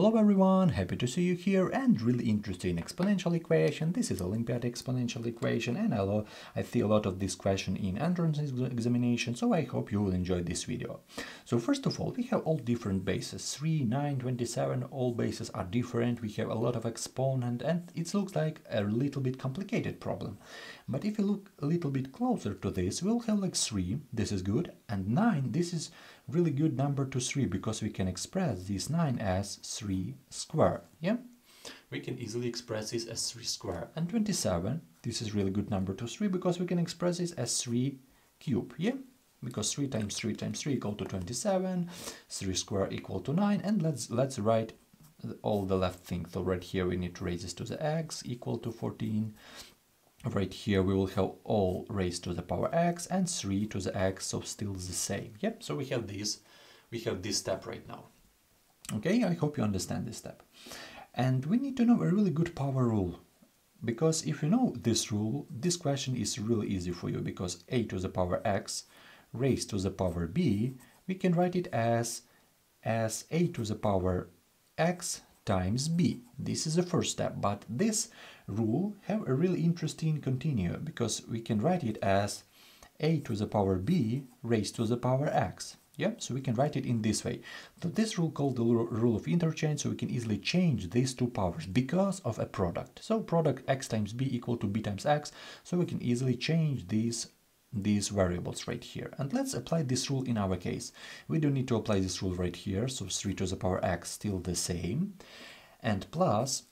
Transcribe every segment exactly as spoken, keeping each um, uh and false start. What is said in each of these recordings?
Hello everyone, happy to see you here and really interesting exponential equation. This is Olympiad exponential equation and I, I see a lot of this question in entrance examination, so I hope you will enjoy this video. So first of all, we have all different bases, three, nine, twenty-seven, all bases are different, we have a lot of exponent and it looks like a little bit complicated problem. But if you look a little bit closer to this, we'll have like three, this is good, and nine, this is really good number to three because we can express this nine as three squared. Yeah, we can easily express this as three squared. And twenty-seven, this is really good number to three because we can express this as three cubed. Yeah, because three times three times three equal to twenty-seven, three squared equal to nine. And let's let's write all the left things. So right here we need to raise this to the x equal to fourteen. Right here we will have all raised to the power x and three to the x, so still the same. Yep, so we have this, we have this step right now. Okay, I hope you understand this step. And we need to know a really good power rule, because if you know this rule, this question is really easy for you, because a to the power x raised to the power b, we can write it as, as a to the power x times b. This is the first step, but this rule have a really interesting continuum, because we can write it as a to the power b raised to the power x. Yeah, so we can write it in this way. So this rule called the rule of interchange, so we can easily change these two powers because of a product. So product x times b equal to b times x, so we can easily change these these variables right here. And let's apply this rule in our case. We don't need to apply this rule right here, so three to the power x still the same, and plus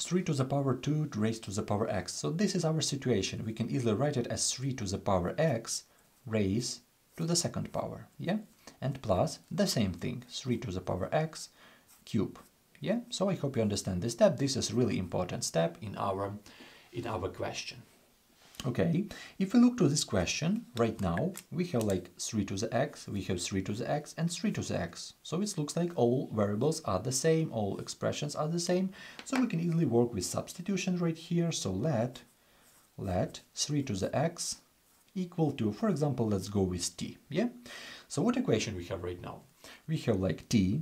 three to the power two raised to the power x. So this is our situation. We can easily write it as three to the power x raised to the second power, yeah, and plus the same thing, three to the power x cubed. Yeah, so I hope you understand this step. This is a really important step in our in our question. Okay, if we look to this question right now, we have like three to the x, we have three to the x, and three to the x. So it looks like all variables are the same, all expressions are the same. So we can easily work with substitution right here. So let, let three to the x equal to, for example, let's go with t. Yeah. So what equation we have right now? We have like t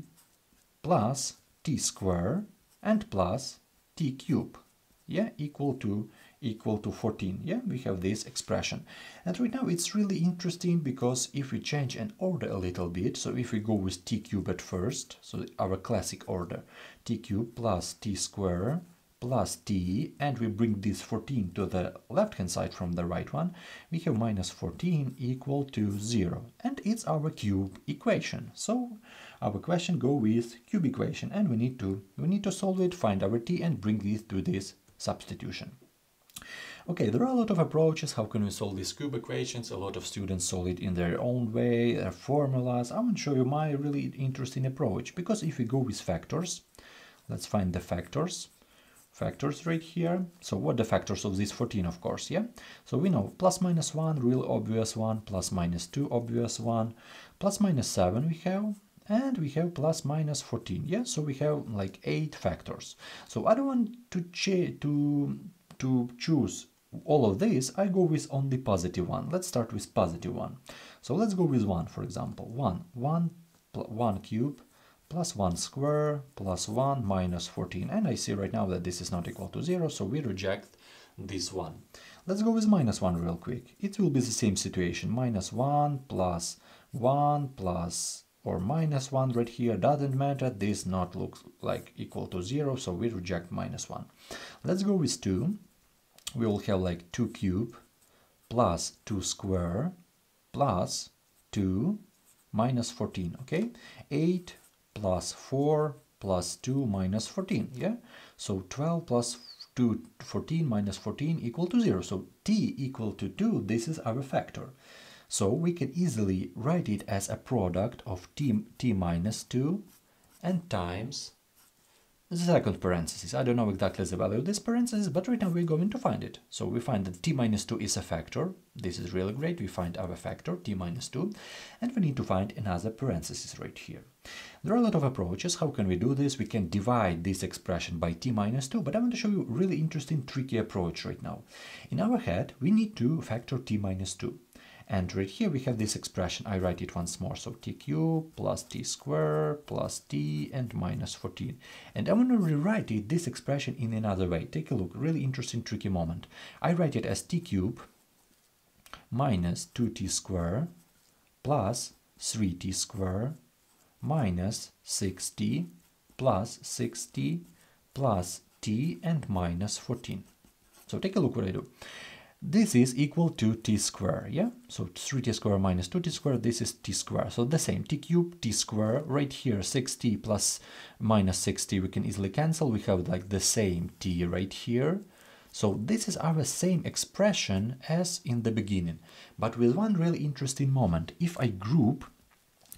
plus t squared and plus t cubed. Yeah, equal to equal to fourteen. Yeah, we have this expression. And right now it's really interesting, because if we change an order a little bit, so if we go with t cubed at first, so our classic order, t cubed plus t squared plus t, and we bring this fourteen to the left-hand side from the right one, we have minus fourteen equal to zero. And it's our cube equation. So our question go with cube equation, and we need to we need to solve it, find our t, and bring this to this substitution. Okay, there are a lot of approaches how can we solve these cube equations. A lot of students solve it in their own way, their formulas. I want to show you my really interesting approach, because if we go with factors, let's find the factors. Factors right here. So what the factors of this fourteen, of course, yeah? So we know plus minus one, real obvious one, plus minus two, obvious one, plus minus seven we have, and we have plus minus fourteen, yeah? So we have like eight factors. So I don't want to ch to to choose all of these, I go with only positive one. Let's start with positive one. So let's go with one, for example. one, one, one cube, plus one square, plus one, minus fourteen. And I see right now that this is not equal to zero, so we reject this one. Let's go with minus one real quick. It will be the same situation. Minus one, plus one, plus or minus one right here, doesn't matter. This not looks like equal to zero, so we reject minus one. Let's go with two. We will have like two cube, plus two square, plus two, minus fourteen, okay? eight plus four plus two minus fourteen, yeah? So twelve plus two, fourteen minus fourteen equal to zero. So t equal to two, this is our factor. So we can easily write it as a product of t, t minus two and times the second parenthesis. I don't know exactly the value of this parenthesis, but right now we're going to find it. So we find that t minus two is a factor. This is really great. We find our factor, t minus two, and we need to find another parenthesis right here. There are a lot of approaches. How can we do this? We can divide this expression by t minus two, but I want to show you a really interesting, tricky approach right now. In our head, we need to factor t minus two. And right here we have this expression. I write it once more. So t cubed plus t squared plus t and minus fourteen. And I want to rewrite it, this expression, in another way. Take a look. Really interesting, tricky moment. I write it as t cubed minus two t squared plus three t squared minus six t plus six t plus t and minus fourteen. So take a look what I do. This is equal to t squared, yeah? So three t squared minus two t squared, this is t squared. So the same, t cubed, t squared, right here, six t plus minus six t, we can easily cancel. We have like the same t right here. So this is our same expression as in the beginning, but with one really interesting moment. If I group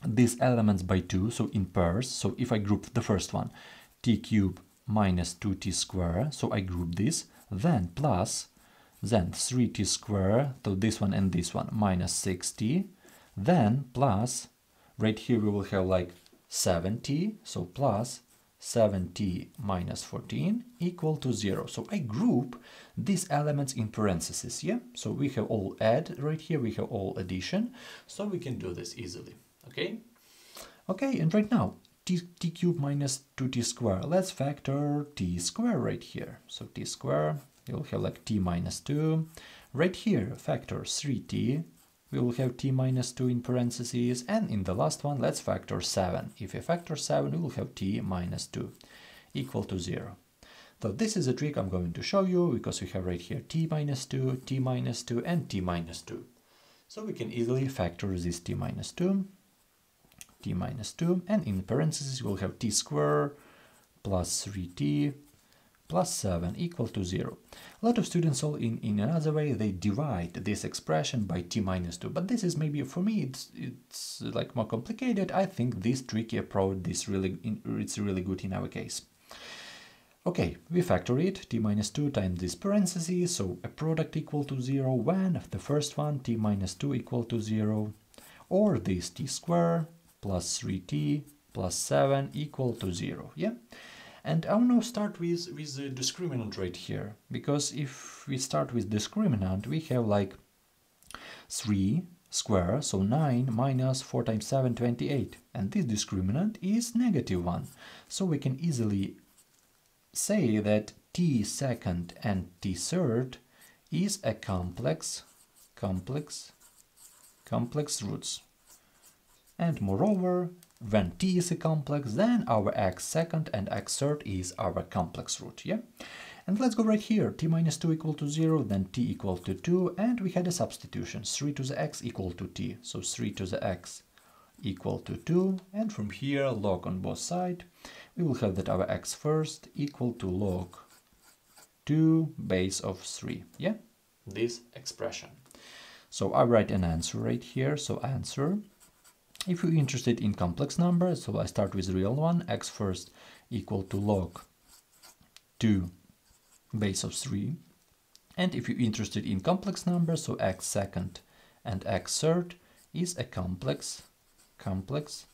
these elements by two, so in pairs, so if I group the first one, t cubed minus two t squared, so I group this, then plus, then three t squared, so this one and this one, minus six t, then plus, right here we will have like seven t, so plus seven t minus fourteen equal to zero. So I group these elements in parentheses, yeah? So we have all add right here, we have all addition, so we can do this easily, okay? Okay, and right now, t, t cubed minus two t squared, let's factor t squared right here. So t squared, you'll have like t minus two. Right here, factor three t, we will have t minus two in parentheses, and in the last one, let's factor seven. If we factor seven, we will have t minus two equal to zero. So this is a trick I'm going to show you, because we have right here t minus two, t minus two, and t minus two. So we can easily factor this t minus two, t minus two, and in parentheses, we'll have t squared plus three t plus seven equal to zero. A lot of students, all in, in another way, they divide this expression by t minus two, but this is maybe, for me, it's, it's like more complicated. I think this tricky approach, this really, it's really good in our case. Okay, we factor it, t minus two times this parentheses, so a product equal to zero when the first one, t minus two equal to zero, or this t squared plus three t plus seven equal to zero, yeah? And I want to start with, with the discriminant right here, because if we start with discriminant, we have like three square, so nine minus four times seven, twenty-eight. And this discriminant is negative one. So we can easily say that t second and t third is a complex, complex, complex roots. And moreover, when t is a complex, then our x second and x third is our complex root, yeah? And let's go right here, t minus two equal to zero, then t equal to two, and we had a substitution, three to the x equal to t, so three to the x equal to two, and from here, log on both sides, we will have that our x first equal to log two base of three, yeah? This expression. So I write an answer right here, so answer. If you're interested in complex numbers, so I start with real one, x first equal to log two base of three. And if you're interested in complex numbers, so x second and x third is a complex, complex,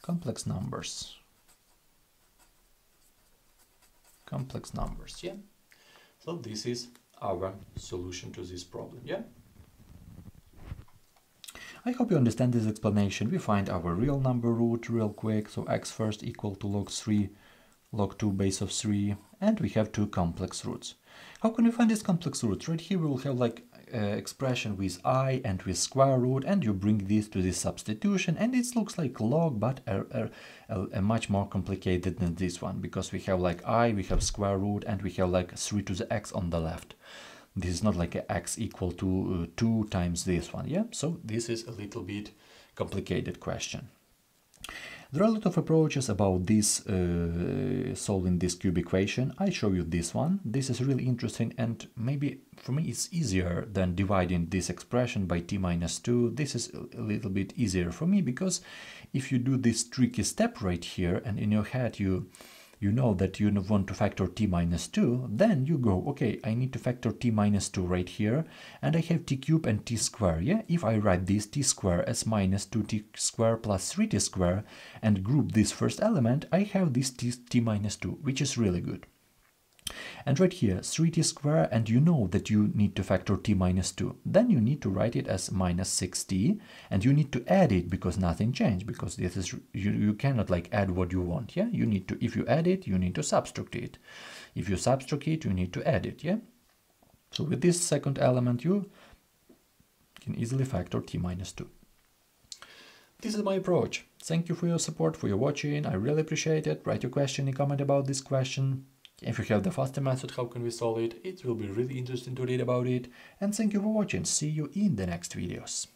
complex numbers. Complex numbers, yeah. So this is our solution to this problem, yeah. I hope you understand this explanation. We find our real number root real quick. So x first equal to log three, log two base of three, and we have two complex roots. How can we find these complex roots? Right here we will have like uh, expression with I and with square root, and you bring this to this substitution, and it looks like log, but a, a, a much more complicated than this one, because we have like I, we have square root, and we have like three to the x on the left. This is not like a x equal to uh, two times this one, yeah? So this is a little bit complicated question. There are a lot of approaches about this, uh, solving this cube equation. I show you this one. This is really interesting, and maybe for me it's easier than dividing this expression by t minus two. This is a little bit easier for me, because if you do this tricky step right here, and in your head you you know that you want to factor t minus two, then you go, okay, I need to factor t minus two right here, and I have t cubed and t squared, yeah? If I write this t squared as minus two t squared plus three t squared, and group this first element, I have this t, t minus two, which is really good. And right here, three t squared, and you know that you need to factor t minus two. Then you need to write it as minus six t, and you need to add it because nothing changed, because this is you, you cannot like add what you want, yeah? You need to, if you add it, you need to subtract it. If you subtract it, you need to add it, yeah? So with this second element, you can easily factor t minus two. This is my approach. Thank you for your support, for your watching. I really appreciate it. Write your question and comment about this question. If you have the faster method, how can we solve it? It will be really interesting to read about it. And thank you for watching. See you in the next videos.